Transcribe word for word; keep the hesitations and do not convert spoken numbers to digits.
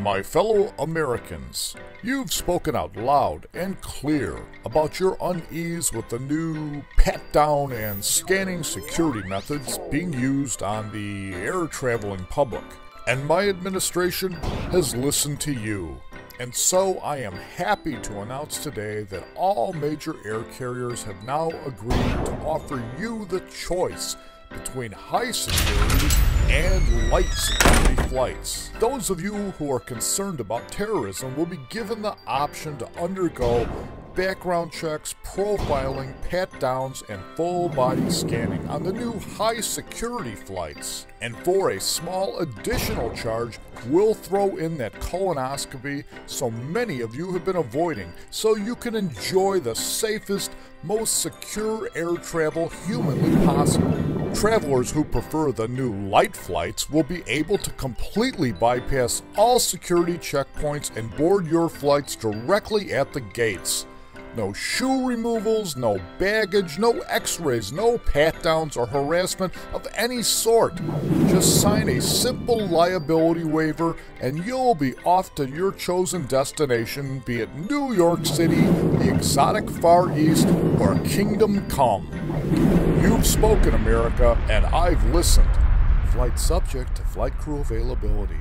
My fellow Americans, you've spoken out loud and clear about your unease with the new pat-down and scanning security methods being used on the air-traveling public, and my administration has listened to you. And so I am happy to announce today that all major air carriers have now agreed to offer you the choice between high security and light security flights. Those of you who are concerned about terrorism will be given the option to undergo background checks, profiling, pat-downs, and full-body scanning on the new high-security flights. And for a small additional charge, we'll throw in that colonoscopy so many of you have been avoiding, so you can enjoy the safest, most secure air travel humanly possible. Travelers who prefer the new light flights will be able to completely bypass all security checkpoints and board your flights directly at the gates. No shoe removals, no baggage, no x-rays, no pat-downs or harassment of any sort. Just sign a simple liability waiver and you'll be off to your chosen destination, be it New York City, the exotic Far East, or Kingdom Come. You've spoken, America, and I've listened. Flight subject to flight crew availability.